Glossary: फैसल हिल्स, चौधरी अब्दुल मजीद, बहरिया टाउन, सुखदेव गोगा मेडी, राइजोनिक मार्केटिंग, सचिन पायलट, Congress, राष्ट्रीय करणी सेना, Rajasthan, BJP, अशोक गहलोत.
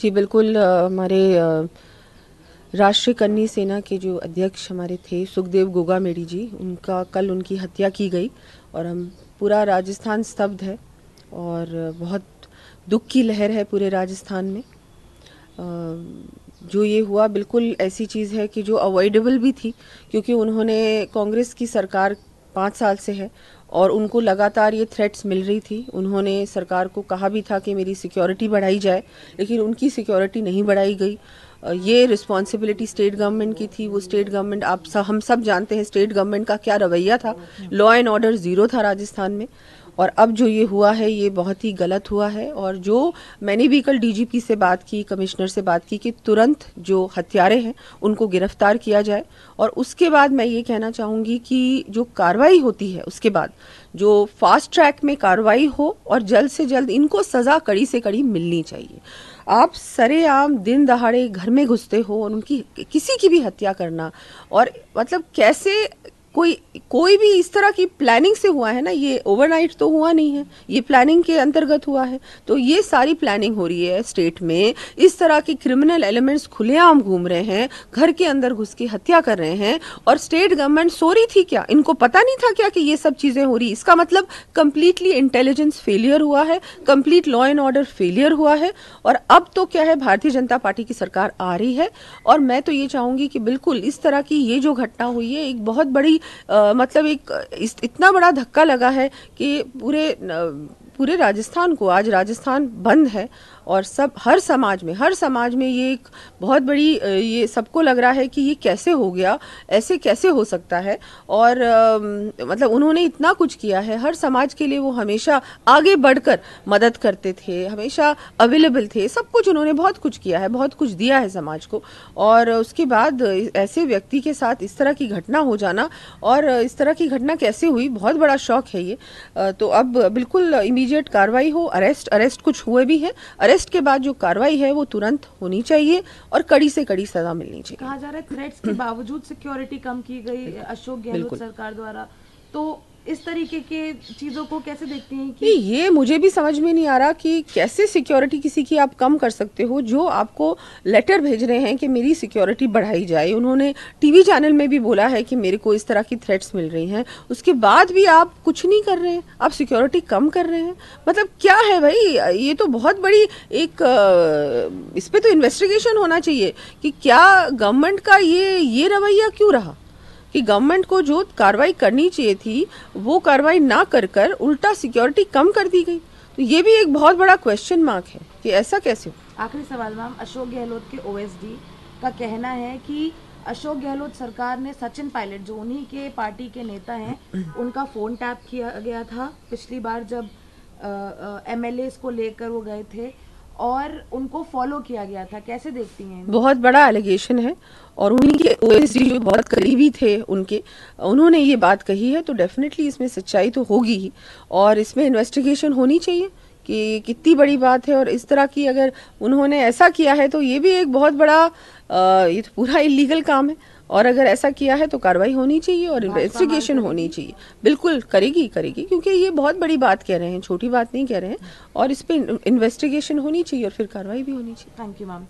जी बिल्कुल, हमारे राष्ट्रीय करणी सेना के जो अध्यक्ष हमारे थे सुखदेव गोगा मेडी जी, कल उनकी हत्या की गई और हम पूरा राजस्थान स्तब्ध है और बहुत दुख की लहर है पूरे राजस्थान में। जो ये हुआ बिल्कुल ऐसी चीज़ है कि जो अवॉइडेबल भी थी, क्योंकि उन्होंने कांग्रेस की सरकार 5 साल से है और उनको लगातार ये थ्रेट्स मिल रही थी। उन्होंने सरकार को कहा भी था कि मेरी सिक्योरिटी बढ़ाई जाए, लेकिन उनकी सिक्योरिटी नहीं बढ़ाई गई। ये रिस्पॉन्सिबिलिटी स्टेट गवर्नमेंट की थी। वो स्टेट गवर्नमेंट, हम सब जानते हैं स्टेट गवर्नमेंट का क्या रवैया था, लॉ एंड ऑर्डर ज़ीरो था राजस्थान में। और अब जो ये हुआ है ये बहुत ही गलत हुआ है। और जो मैंने भी कल डीजीपी से बात की, कमिश्नर से बात की कि तुरंत जो हत्यारे हैं उनको गिरफ्तार किया जाए। और उसके बाद मैं ये कहना चाहूँगी कि जो कार्रवाई होती है उसके बाद जो फास्ट ट्रैक में कार्रवाई हो और जल्द से जल्द इनको सज़ा कड़ी से कड़ी मिलनी चाहिए। आप सरेआम दिन दहाड़े घर में घुसते हो और उनकी किसी की भी हत्या करना, और मतलब कैसे कोई भी इस तरह की प्लानिंग से हुआ है ना, ये ओवरनाइट तो हुआ नहीं है, ये प्लानिंग के अंतर्गत हुआ है। तो ये सारी प्लानिंग हो रही है स्टेट में। इस तरह के क्रिमिनल एलिमेंट्स खुलेआम घूम रहे हैं, घर के अंदर घुस के हत्या कर रहे हैं। और स्टेट गवर्नमेंट सो रही थी क्या? इनको पता नहीं था क्या कि ये सब चीज़ें हो रही? इसका मतलब कम्प्लीटली इंटेलिजेंस फेलियर हुआ है, complete law and order failure हुआ है। और अब तो क्या है, भारतीय जनता पार्टी की सरकार आ रही है और मैं तो ये चाहूँगी कि बिल्कुल इस तरह की ये जो घटना हुई है एक बहुत बड़ी मतलब इतना बड़ा धक्का लगा है कि पूरे राजस्थान को। आज राजस्थान बंद है और हर समाज में ये एक बहुत बड़ी ये सबको लग रहा है कि ये कैसे हो गया, ऐसे कैसे हो सकता है। और मतलब उन्होंने इतना कुछ किया है हर समाज के लिए। वो हमेशा आगे बढ़कर मदद करते थे, हमेशा अवेलेबल थे, सब कुछ उन्होंने बहुत कुछ किया है, बहुत कुछ दिया है समाज को। और उसके बाद ऐसे व्यक्ति के साथ इस तरह की घटना हो जाना, और इस तरह की घटना कैसे हुई, बहुत बड़ा शौक है ये। तो अब बिल्कुल इमीडिएट कार्रवाई हो। अरेस्ट कुछ हुए भी हैं, अरेस्ट के बाद जो कार्रवाई है वो तुरंत होनी चाहिए और कड़ी से कड़ी सजा मिलनी चाहिए। कहा जा रहा है थ्रेट्स के बावजूद सिक्योरिटी कम की गई अशोक गहलोत सरकार द्वारा, तो इस तरीके के चीज़ों को कैसे देखते हैं कि ये मुझे भी समझ में नहीं आ रहा कि कैसे सिक्योरिटी किसी की आप कम कर सकते हो। जो आपको लेटर भेज रहे हैं कि मेरी सिक्योरिटी बढ़ाई जाए, उन्होंने टीवी चैनल में भी बोला है कि मेरे को इस तरह की थ्रेट्स मिल रही हैं, उसके बाद भी आप कुछ नहीं कर रहे हैं, आप सिक्योरिटी कम कर रहे हैं। मतलब क्या है भाई, ये तो बहुत बड़ी एक इस पर तो इन्वेस्टिगेशन होना चाहिए कि क्या गवर्नमेंट का ये रवैया क्यों रहा कि गवर्नमेंट को जो कार्रवाई करनी चाहिए थी वो कार्रवाई ना कर उल्टा सिक्योरिटी कम कर दी गई। तो ये भी एक बहुत बड़ा क्वेश्चन मार्क है कि ऐसा कैसे हो। आखिरी सवाल मैम, अशोक गहलोत के ओएसडी का कहना है कि अशोक गहलोत सरकार ने सचिन पायलट जो उन्हीं के पार्टी के नेता हैं उनका फ़ोन टैप किया गया था पिछली बार जब MLA को लेकर वो गए थे और उनको फॉलो किया गया था। कैसे देखती हैं? बहुत बड़ा एलिगेशन है और उन्हीं के ओएसडी जो बहुत करीबी थे उनके, उन्होंने ये बात कही है, तो डेफिनेटली इसमें सच्चाई तो होगी ही और इसमें इन्वेस्टिगेशन होनी चाहिए कि कितनी बड़ी बात है। और इस तरह की अगर उन्होंने ऐसा किया है तो ये भी एक बहुत बड़ा ये तो पूरा इलीगल काम है, और अगर ऐसा किया है तो कार्रवाई होनी चाहिए और इन्वेस्टिगेशन होनी चाहिए। बिल्कुल करेगी क्योंकि ये बहुत बड़ी बात कह रहे हैं, छोटी बात नहीं कह रहे हैं, और इस पर इन्वेस्टिगेशन होनी चाहिए और फिर कार्रवाई भी होनी चाहिए। Thank you ma'am.